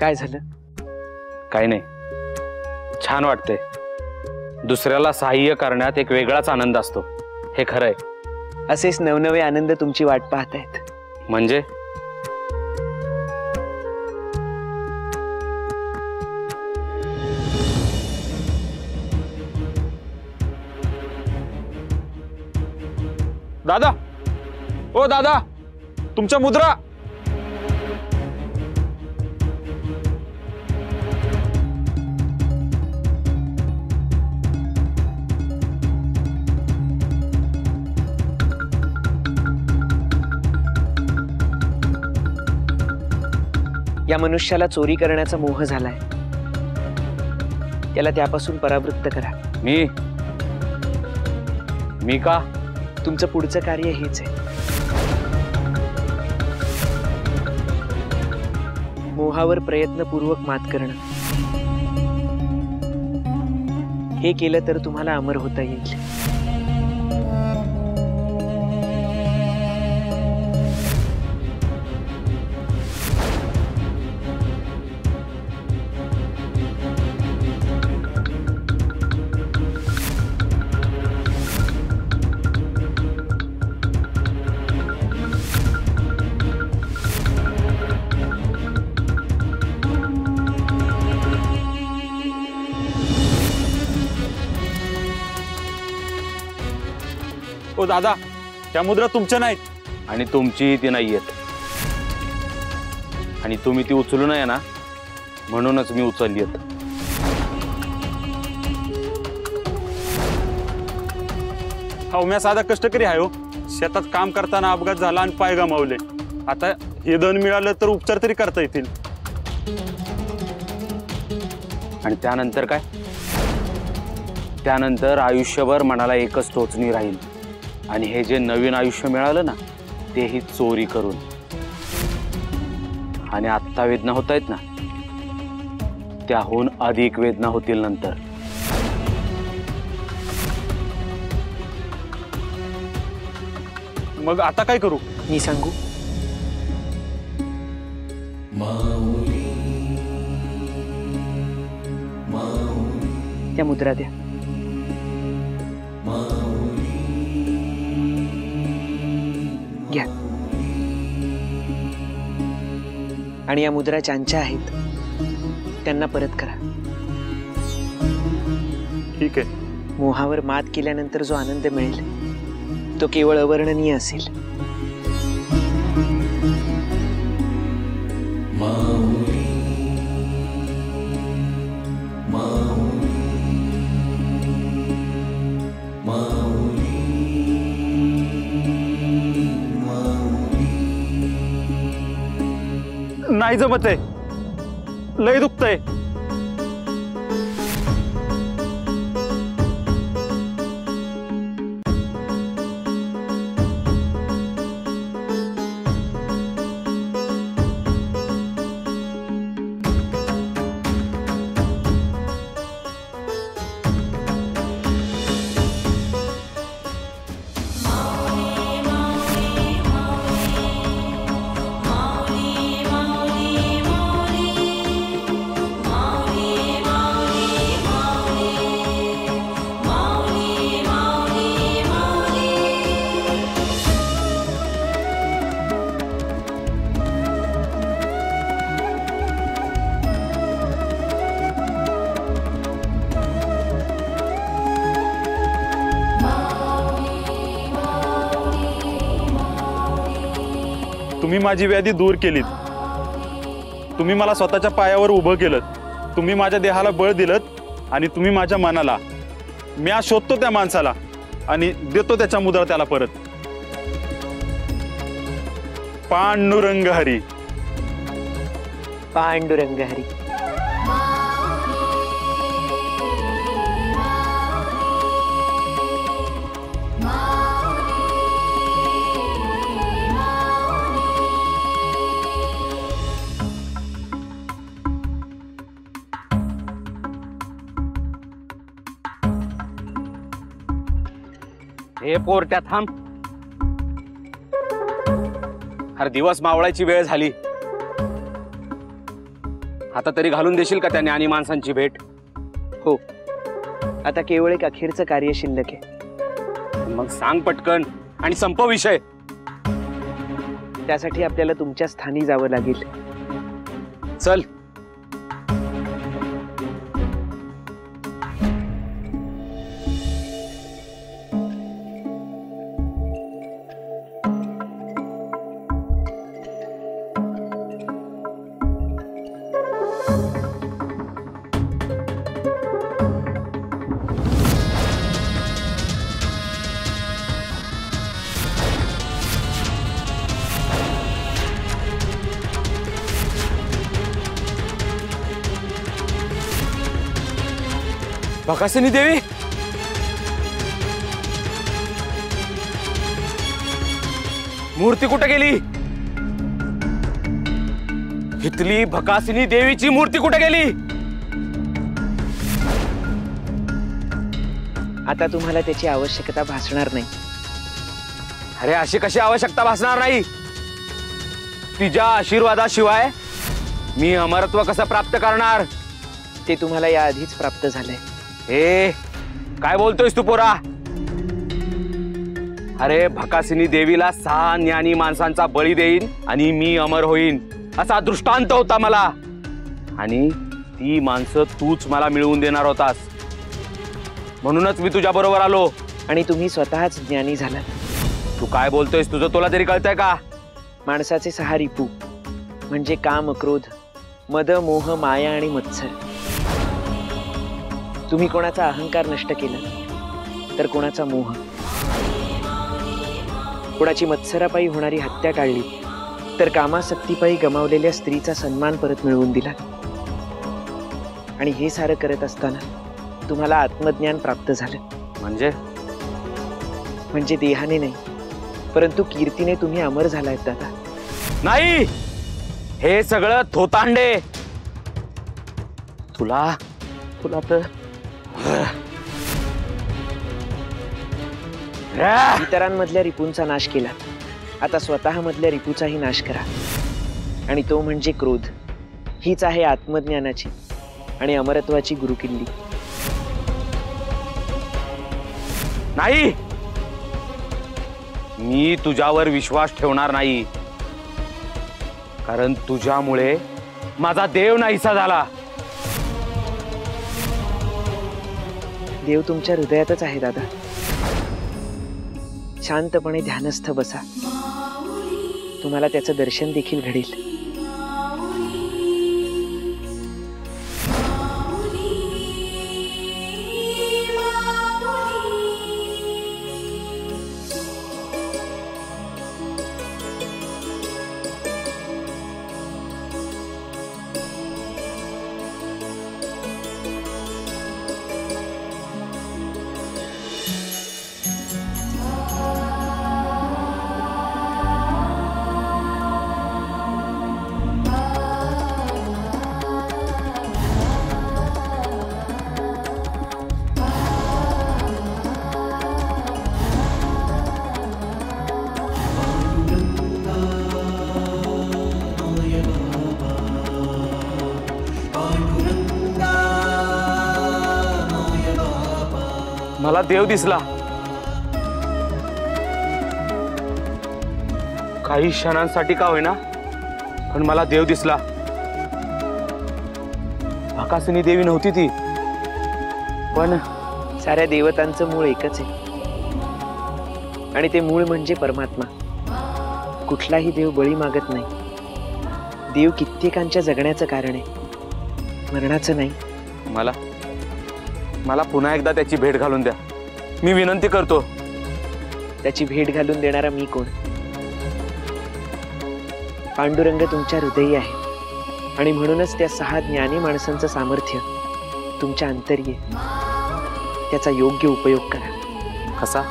काय झालं? काय नाही, छान वाटते. दुसऱ्याला सहाय्य करण्यात एक वेगळाच आनंद असतो, हे खरं आहे. असेच नवनवे आनंद तुमची वाट पाहत आहेत. म्हणजे दादा, ओ दादा, तुमच्या मुद्रा. या मनुष्याला चोरी करण्याचा मोह झालाय, त्याला त्यापासून परावृत्त करा. मी मी का? तुमचं पुढचं कार्य हेच आहे, मोहावर प्रयत्नपूर्वक मात करणं. हे केलं तर तुम्हाला अमर होता येईल. ओ दादा, त्या मुद्रा तुमच्या नाहीत. आणि तुमचीही ती नाहीयेत, आणि तुम्ही ती उचलू नये ना म्हणूनच मी उचलली. हा मी साधा कष्टकरी आहे हो. शेतात काम करताना अपघात झाला आणि पाय गमावले. आता हे धन मिळालं तर उपचार तरी करता येतील. आणि त्यानंतर काय? त्यानंतर आयुष्यभर मनाला एकच टोचणी राहील, आणि हे जे नवीन आयुष्य मिळालं ना तेही चोरी करून. आणि आत्ता वेदना होत आहेत ना, त्याहून अधिक वेदना होतील नंतर. मग आता काय करू? मी सांगू. माऊली, माऊली, त्या मुद्रा द्या. घ्या. आणि या मुद्रा ज्यांच्या आहेत त्यांना परत करा. ठीक आहे. मोहावर मात केल्यानंतर जो आनंद मिळेल तो केवळ अवर्णनीय असेल. नाही जमत आहे, लय दुखतंय. तुम्ही माझी व्याधी दूर केलीत, तुम्ही मला स्वतःच्या पायावर उभं केलं, तुम्ही माझ्या देहाला बळ दिलत, आणि तुम्ही माझ्या मनाला. मी आज शोधतो त्या माणसाला आणि देतो त्याच्या मुद्रा त्याला परत. पांडुरंग हरी, पांडुरंग हरी. हे पोरट्या थांब. हर दिवस मावळायची वेळ झाली. आता तरी घालून देशील का त्या ज्ञानी माणसांची भेट? हो, आता केवळ एक अखेरचं कार्य शिल्लक आहे. मग सांग पटकन आणि संप विषय. त्यासाठी आपल्याला तुमच्या स्थानी जावं लागेल. चल. भकासिनी देवी, मूर्ती कुठे गेली? इथली भकासिनी देवीची मूर्ती कुठे गेली? आता तुम्हाला त्याची आवश्यकता भासणार नाही. अरे अशी कशी आवश्यकता भासणार नाही? तिच्या आशीर्वादाशिवाय मी अमरत्व कसं प्राप्त करणार? ते तुम्हाला या आधीच प्राप्त झालंय. ए, काय बोलतोयस तू पोरा? अरे भकासिनी देवीला 6 ज्ञानी माणसांचा बळी देईन आणि मी अमर होईन असा दृष्टांत होता मला, आणि ती माणसं तूच मला मिळवून देणार होतास, म्हणूनच मी तुझ्या बरोबर आलो. आणि तुम्ही स्वतःच ज्ञानी झाला. तू काय बोलतोयस? तुझं तुला तरी कळतंय का? माणसाचे 6 रिपू म्हणजे काम, क्रोध, मद, मोह, माया आणि मत्सर. तुम्ही कोणाचा अहंकार नष्ट केला तर कोणाचा मोह, कोणाची मत्सरापायी होणारी हत्या टाळली तर कामासक्तीपायी गमावलेल्या स्त्रीचा सन्मान परत मिळवून दिला. आणि हे सारं करत असताना तुम्हाला आत्मज्ञान प्राप्त झालं. म्हणजे देहाने नाही परंतु कीर्तीने तुम्ही अमर झालाय दादा. नाही, हे सगळं थोतांडे. तुला तुला तर इतरांमधल्या रिपूंचा नाश केला, आता स्वतःमधल्या रिपूचाही नाश करा. आणि तो म्हणजे क्रोध. हीच आहे आत्मज्ञानाची आणि अमरत्वाची गुरुकिल्ली. नाही, मी तुझ्यावर विश्वास ठेवणार नाही, कारण तुझ्यामुळे माझा देव नाहीसा झाला. देव तुमच्या हृदयातच आहे दादा. शांतपणे ध्यानस्थ बसा, तुम्हाला त्याचं दर्शन देखील घडेल. मला देव दिसला. काही क्षणांसाठी का होईना पण मला देव दिसला. भकासिनी देवी नव्हती ती, पण साऱ्या देवतांचं मूळ एकच आहे, आणि ते मूळ म्हणजे परमात्मा. कुठलाही देव बळी मागत नाही. देव कित्येकांच्या जगण्याचं कारण आहे, मरणाचं नाही. मला पुन्हा एकदा त्याची भेट घालून द्या, मी विनंती करतो. त्याची भेट घालून देणारा मी कोण? पांडुरंग तुमच्या हृदयी आहे, आणि म्हणूनच त्या 6 ज्ञानी माणसांचं सामर्थ्य तुमच्या अंतरी आहे. त्याचा योग्य उपयोग करा. कसा?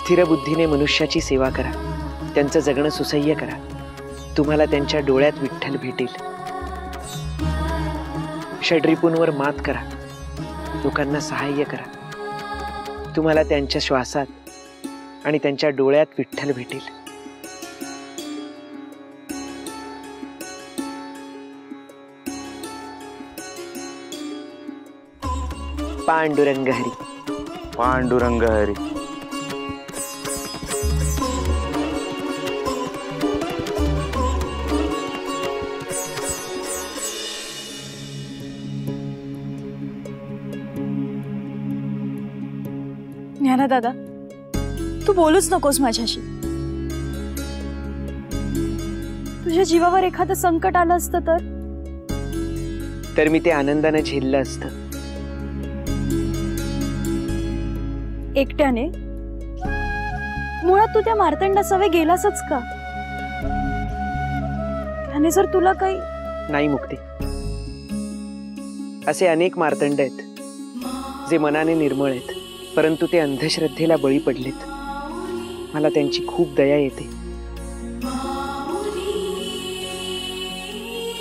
स्थिर बुद्धीने मनुष्याची सेवा करा, त्यांचं जगणं सुसह्य करा. तुम्हाला त्यांच्या डोळ्यात विठ्ठल भेटेल. षडरिपूंवर मात करा, लोकांना सहाय्य करा. तुम्हाला त्यांच्या श्वासात आणि त्यांच्या डोळ्यात विठ्ठल भेटेल. पांडुरंग हरि। पांडुरंग हरि। न्यारा दादा, तू बोलूच नकोस माझ्याशी। तुझ्या जीवावर एखादं संकट आलं असतं तर मी ते आनंदाने झेललं असतं। एकट्याने मुळात तू त्या मार्तंडा सवे गेलासच का? त्याने जर तुला काही नाही मुक्ती, असे अनेक मार्तंड आहेत जे मनाने निर्मळ आहेत, परंतु ते अंधश्रद्धेला बळी पडलेत। मला त्यांची खूप दया येते।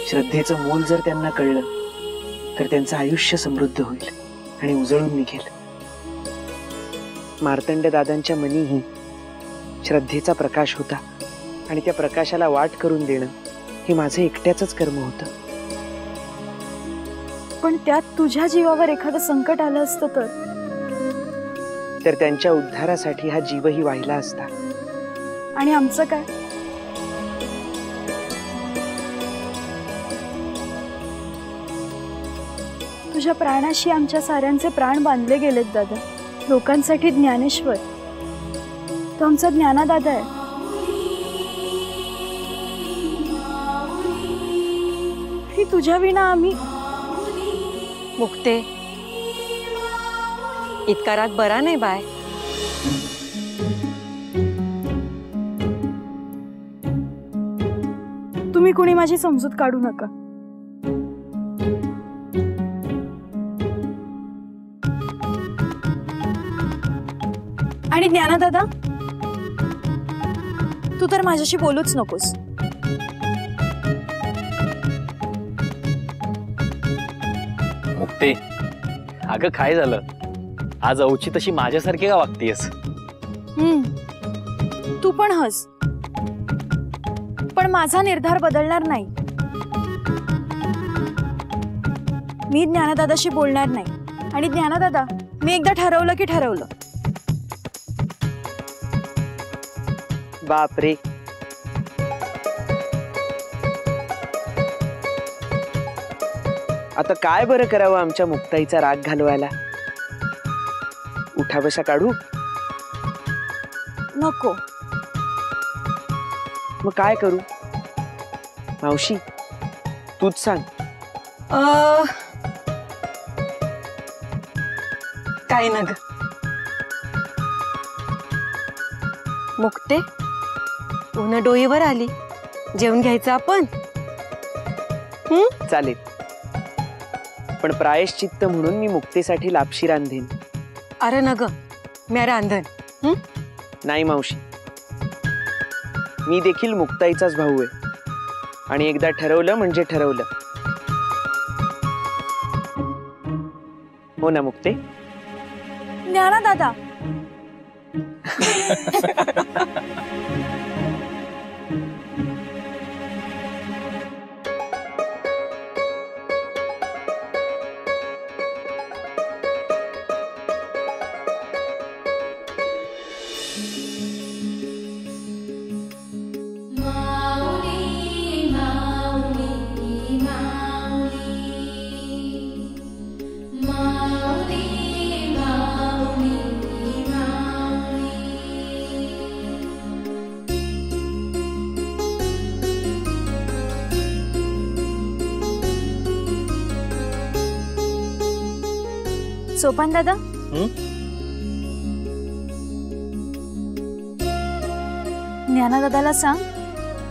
श्रद्धेचं मोल जर त्यांना कळलं तर त्यांचं आयुष्य समृद्ध होईल आणि उजळून निघेल। मार्तंड दादांच्या मनीही श्रद्धेचा प्रकाश होता आणि त्या प्रकाशाला वाट करून देणं हे माझे एकट्याचंच कर्म होतं। पण त्यात तुझ्या जीवावर एखादं संकट आलं असतं तर त्यांच्या उद्धारासाठी हा जीवही वाहिला असता। आणि आमचं काय? तुझ्या प्राणाशी आमच्या साऱ्यांचे प्राण बांधले गेलेत दादा। लोकांसाठी ज्ञानेश्वर तो आमचा ज्ञाना दादा आहे। ही तुझ्या विना आम्ही मुक्ते इतका राग बरा नाही बाय। तुम्ही कोणी माझी समजूत काढू नका। आणि ज्ञाना दादा, तू तर माझ्याशी बोलूच नकोस। मुक्ते, अगं काय झालं? आज औची तशी माझ्यासारखी का वागतीयस? तू पण हस, पण माझा निर्धार बदलणार नाही। मी ज्ञानदादाशी बोलणार नाही। आणि ज्ञानदादा, मी एकदा ठरवलं की ठरवलं। बापरे, आता काय बरं करावं आमच्या मुक्ताईचा राग घालवायला? उठावशा काढू? नको। मग काय करू? मावशी, तूच सांग। काय नग मुक्ते, उन्हा डोईवर आली। जेवण घ्यायचं आपण? चालेल, पण प्रायश्चित्त म्हणून मी मुक्तेसाठी लापशी रांधेन। अरे नग, मी रांधन। नाही मावशी, मी देखील मुक्ताईचाच भाऊ आहे आणि एकदा ठरवलं म्हणजे ठरवलं। हो ना मुक्ते? ज्ञाना दादा। सोपान दादा, ज्ञाना दादाला सांग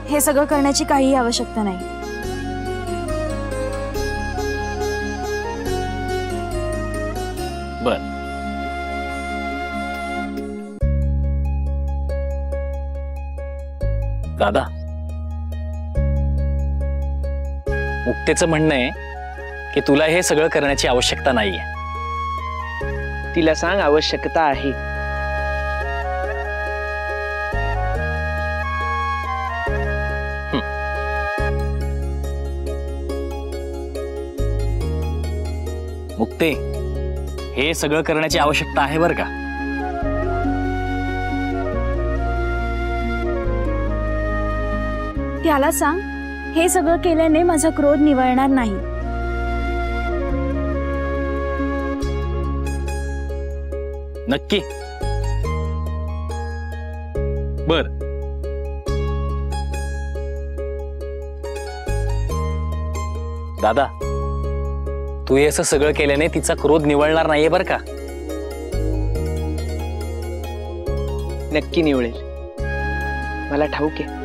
हे सगळं करण्याची काही आवश्यकता नाही। बर, दादा मुक्तेचं म्हणणं आहे की तुला हे सगळं करण्याची आवश्यकता नाहीये। तिला सांग आवश्यकता आहे। मुक्ते, हे सगळं करण्याची आवश्यकता आहे बरं का। त्याला सांग हे सगळं केल्याने माझा क्रोध निवळणार नाही। नक्की बर। दादा तू हे असं सगळं केल्याने तिचा क्रोध निवळणार नाहीये बर का। नक्की निवळेल मला ठाऊक आहे।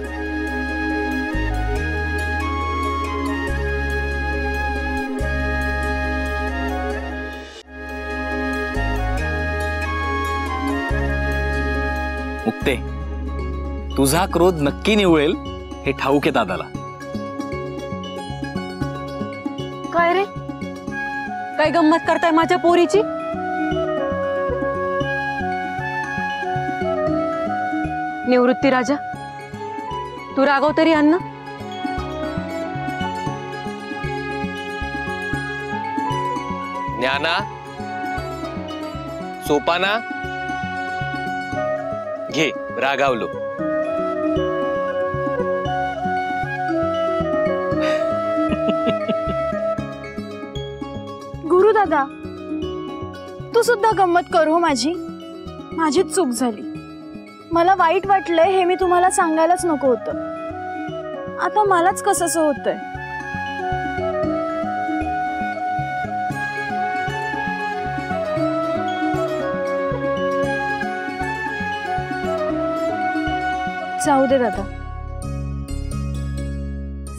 मुक्ते तुझा क्रोध नक्की निवळेल हे ठाऊक आहे दादाला। काय रे काय गंमत करताय माझ्या पोरीची। निवृत्ती राजा तू रागव तरी अन्न। ज्ञाना सोपाना घे रागावलो। दादा तू सुद्धा गम्मत कर हो। माझी चूक झाली। मला वाईट वाटले हे मी तुम्हाला सांगायलाच नको होतं। आता मलाच कसं होतंय। जाऊ दे दादा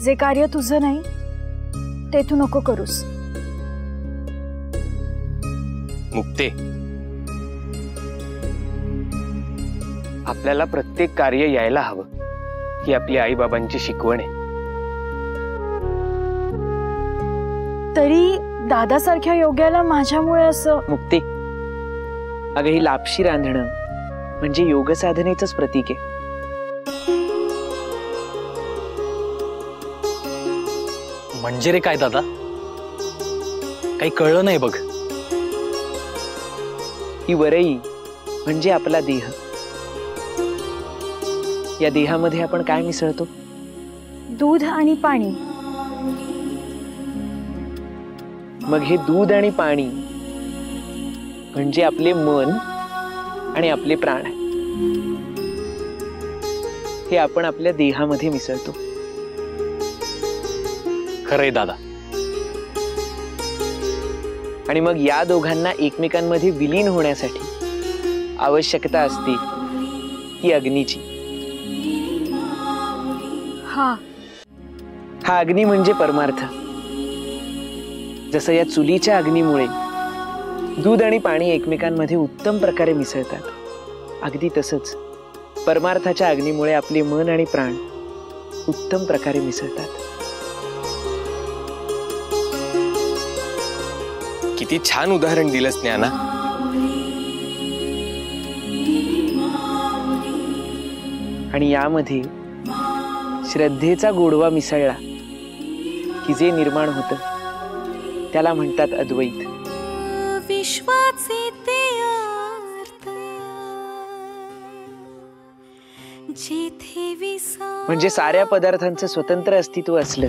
जे कार्य तुझं नाही ते तू नको करूस। मुक्ते आपल्याला प्रत्येक कार्य यायला हवं ही आपली आई बाबांची शिकवण आहे। तरी दादासारख्या योग्याला माझ्यामुळे असं। मुक्ते अगं ही लापशी रांधणं म्हणजे योग साधनेचंच प्रतीक आहे। म्हणजे रे काय दादा काही कळलं नाही बघ। ही वरई म्हणजे आपला देह। या देहामध्ये आपण काय मिसळतो दूध आणि पाणी। मग हे दूध आणि पाणी म्हणजे आपले मन आणि आपले प्राण हे आपण आपल्या देहामध्ये मिसळतो। खरंय दादा। आणि मग या दोघांना एकमेकांमध्ये विलीन होण्यासाठी आवश्यकता असते ती अग्नीची। हा अग्नी म्हणजे परमार्थ। जसं या चुलीच्या अग्नीमुळे दूध आणि पाणी एकमेकांमध्ये उत्तम प्रकारे मिसळतात अगदी तसंच परमार्थाच्या अग्नीमुळे आपले मन आणि प्राण उत्तम प्रकारे मिसळतात। किती छान उदाहरण दिलंस ज्ञाना। आणि यामध्ये श्रद्धेचा गोडवा मिसळला की जे निर्माण होतं त्याला म्हणतात अद्वैत। विश्वाचे ते अर्थ म्हणजे साऱ्या पदार्थांचं स्वतंत्र अस्तित्व असलं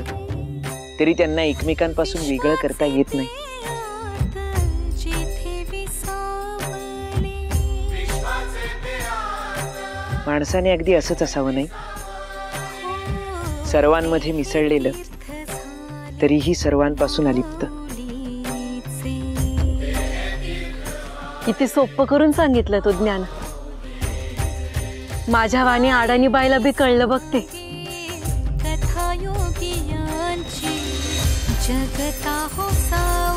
तरी त्यांना एकमेकांपासून वेगळं करता येत नाही। माणसाने अगदी असंच असावं नाही सर्वांमध्ये मिसळलेलं तरीही सर्वांपासून अलिप्त। किती सोप्प करून सांगितलं तो ज्ञान। माझ्या वाणी अडाणी बाईला बी कळलं बघते। कथायोगियांची जगता हो सा